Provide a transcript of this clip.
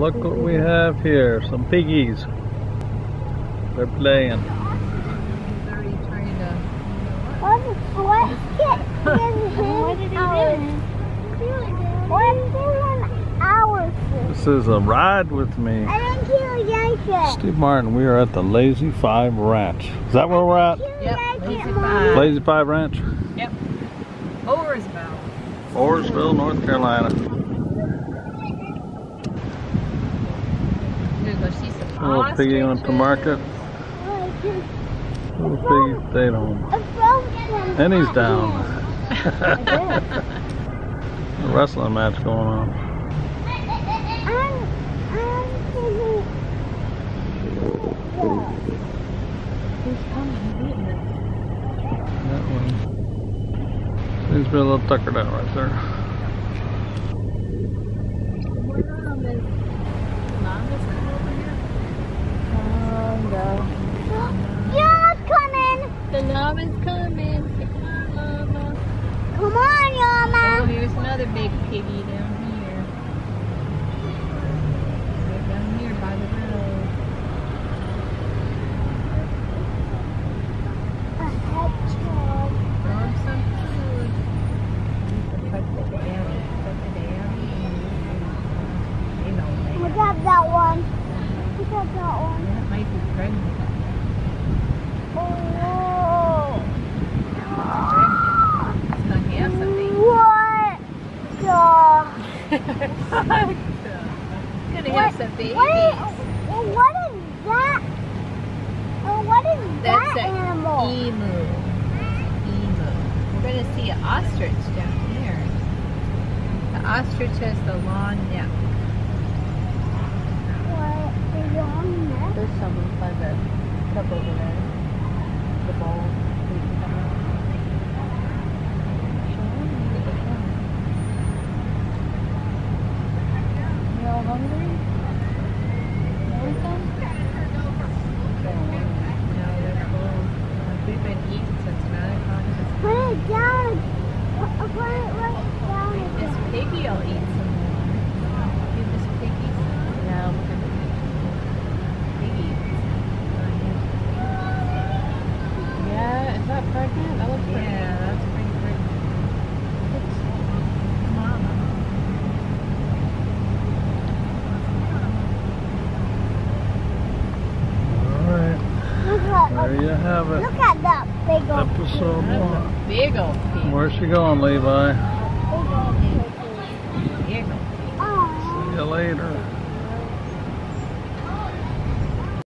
look what we have here, some piggies. They're playing. This is a ride with me. Steve Martin, we are at the Lazy Five Ranch. Is that where we're at? Yep. Lazy Five Ranch? Yep. Mooresville, North Carolina. A little piggy went to market. Little piggy stayed home. And he's down. A wrestling match going on. He's been a little tuckered out right there. The knob is coming. Come on, Yama. Oh, here's another big piggy down here. They're down here by the road. A hedgehog. Grab some food. Put it down. You know, man. We got that one. That might be pregnant. Oh, no. What is that? That's an animal. Emu. We're going to see an ostrich down here. The ostrich has the long neck. What? The long neck? There's someone by the cup over there. The bowl. Y'all hungry? There you have it. Look at that big old Episode 1. Big old pig. Where's she going, Levi? Big old pig. See you later.